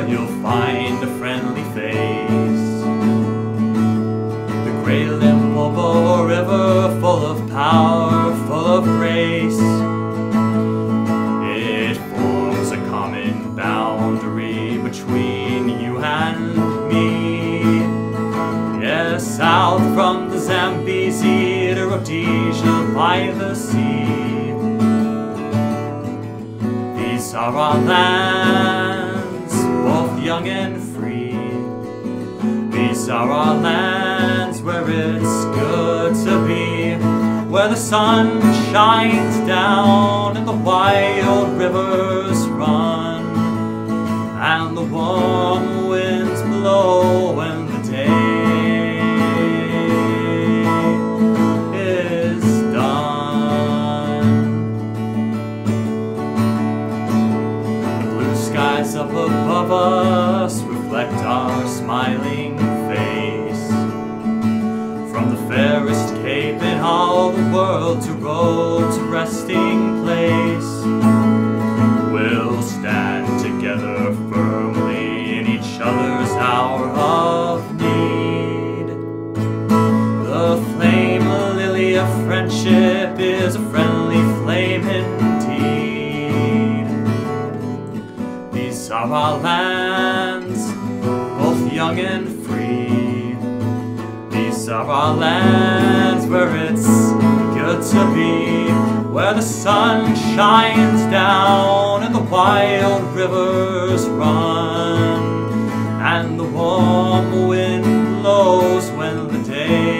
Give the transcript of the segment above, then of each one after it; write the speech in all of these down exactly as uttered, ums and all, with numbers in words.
shore you'll find a friendly face. The great Limpopo River, full of power, full of grace, it forms a common boundary between you and me. Yes, south from the Zambezi to Rhodesia by the sea. These are our lands, both young and free. These are our lands where it's good to be, where the sun shines down and the wild rivers run, and the warm winds blow and the day is done. The blue skies up above us reflect our smiling face. From the fairest cape in all the world to Rhodes' resting place, we'll stand together firmly in each other's hour of need. The flame lily of friendship is a friendly flame indeed. These are our lands, both young and free. These are our lands where it's good to be, where the sun shines down and the wild rivers run, and the warm wind blows when the day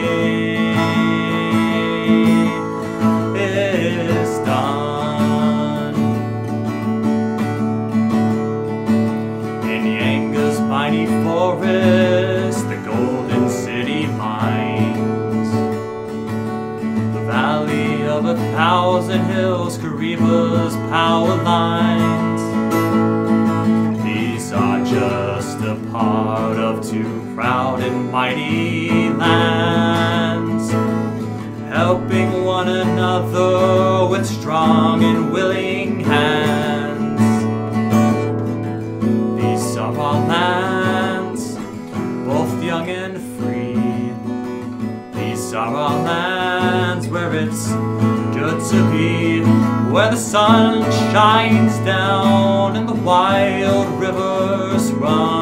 is done. In Yanga's mighty forest, the golden city mines, the valley of a thousand hills, Kariba's power lines. These are just a part of two proud and mighty lands, helping one another with strong and willing hands. These are our lands, both young and free. These are our lands where it's good to be, where the sun shines down and the wild rivers run,